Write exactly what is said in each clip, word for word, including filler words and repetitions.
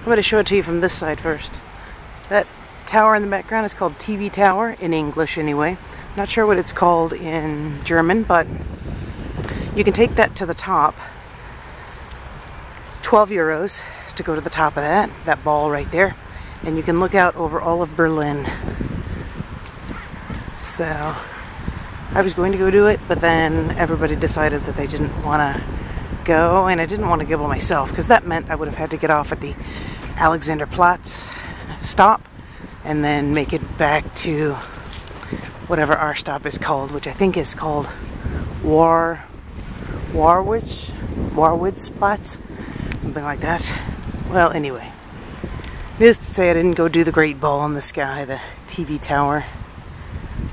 I'm going to show it to you from this side first. That tower in the background is called T V Tower, in English anyway. Not sure what it's called in German, but you can take that to the top. It's twelve euros to go to the top of that, that ball right there. And you can look out over all of Berlin. So I was going to go do it, but then everybody decided that they didn't want to go, and I didn't want to go by myself because that meant I would have had to get off at the Alexanderplatz stop and then make it back to whatever our stop is called, which I think is called War Warwitz Warwitzplatz, something like that. Well, anyway, needless to say, I didn't go do the great ball in the sky, the T V tower.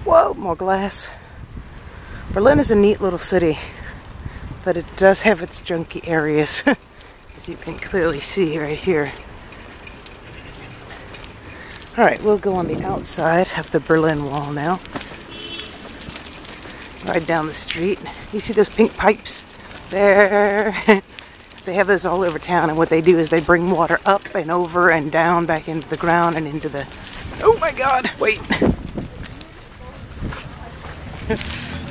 Whoa, more glass. Berlin is a neat little city, but it does have its junky areas, as you can clearly see right here. Alright, we'll go on the outside of the Berlin Wall now. Right down the street. You see those pink pipes there? They have those all over town, and what they do is they bring water up and over and down back into the ground and into the... Oh my god, wait!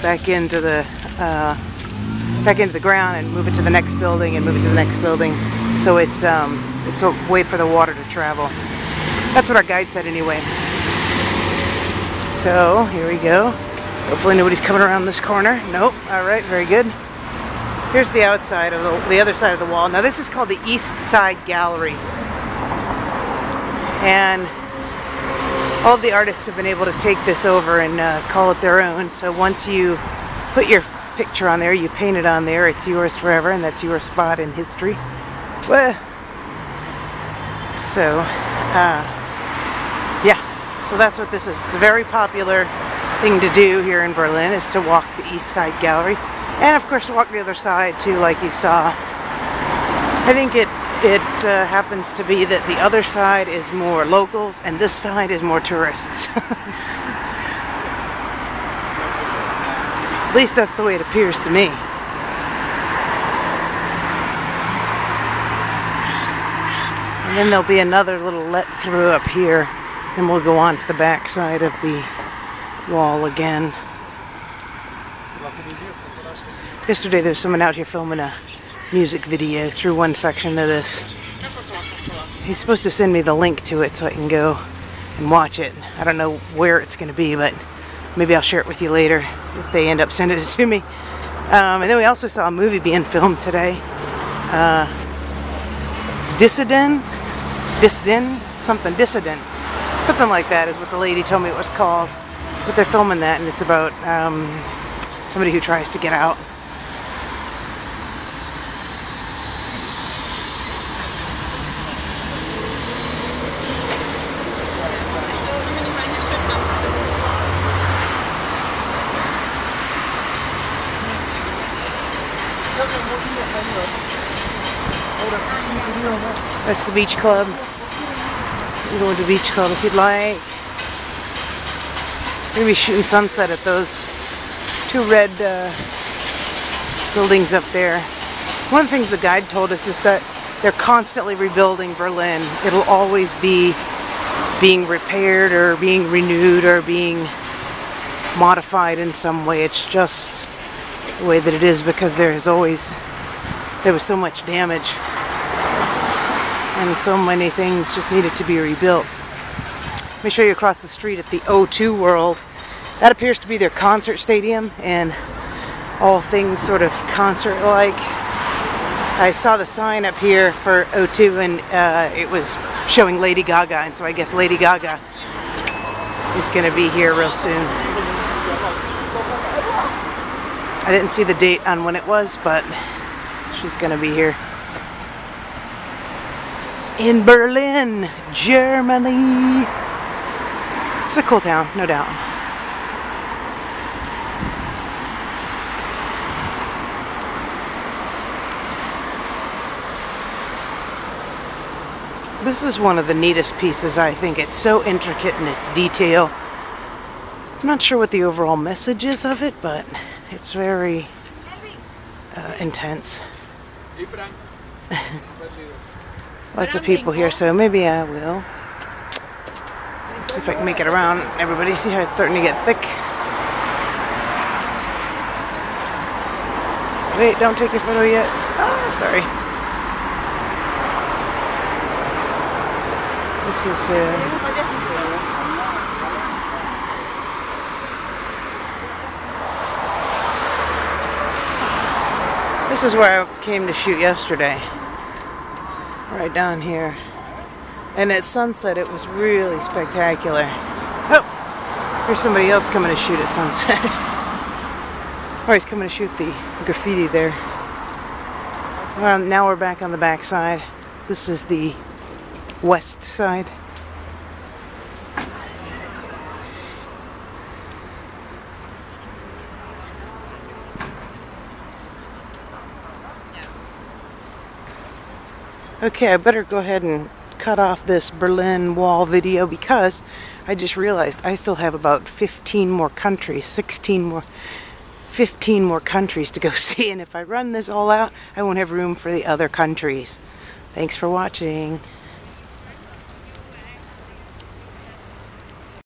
back into the... Uh, back into the ground and move it to the next building and move it to the next building. So it's um, it's a way for the water to travel. That's what our guide said anyway. So here we go. Hopefully nobody's coming around this corner. Nope. All right. Very good. Here's the outside of the, the other side of the wall. Now this is called the East Side Gallery, and all the artists have been able to take this over and uh, call it their own. So once you put your picture on there, you paint it on there, it's yours forever, and that's your spot in history. Well, so uh, yeah, so that's what this is. It's a very popular thing to do here in Berlin, is to walk the East Side Gallery, and of course to walk the other side too, like you saw. I think it it uh, happens to be that the other side is more locals and this side is more tourists. At least that's the way it appears to me. And then there'll be another little let through up here, and we'll go on to the back side of the wall again. Yesterday there was someone out here filming a music video through one section of this. He's supposed to send me the link to it so I can go and watch it. I don't know where it's going to be, but maybe I'll share it with you later if they end up sending it to me. Um, and then we also saw a movie being filmed today. Uh, Dissident? Dissident? Something. Dissident. Something like that is what the lady told me it was called. But they're filming that, and it's about um, somebody who tries to get out. That's the beach club. We're going to the beach club if you'd like. We're going to be shooting sunset at those two red uh, buildings up there. One of the things the guide told us is that they're constantly rebuilding Berlin. It'll always be being repaired or being renewed or being modified in some way. It's just the way that it is, because there is always there was so much damage and so many things just needed to be rebuilt. Let me show you across the street at the O two World. That appears to be their concert stadium and all things sort of concert-like. I saw the sign up here for O two, and uh, it was showing Lady Gaga, and so I guess Lady Gaga is going to be here real soon. I didn't see the date on when it was, but she's gonna be here. In Berlin, Germany. It's a cool town, no doubt. This is one of the neatest pieces, I think. It's so intricate in its detail. I'm not sure what the overall message is of it, but it's very uh, intense. Lots of people here, so maybe I will. Let's see if I can make it around. Everybody, see how it's starting to get thick? Wait, don't take your photo yet. Oh, sorry. This is... Uh, This is where I came to shoot yesterday, right down here, and at sunset it was really spectacular. Oh, here's somebody else coming to shoot at sunset. Or he's coming to shoot the graffiti there. Well, now we're back on the back side. This is the west side. Okay, I better go ahead and cut off this Berlin Wall video because I just realized I still have about fifteen more countries, sixteen more, fifteen more countries to go see, and if I run this all out, I won't have room for the other countries. Thanks for watching.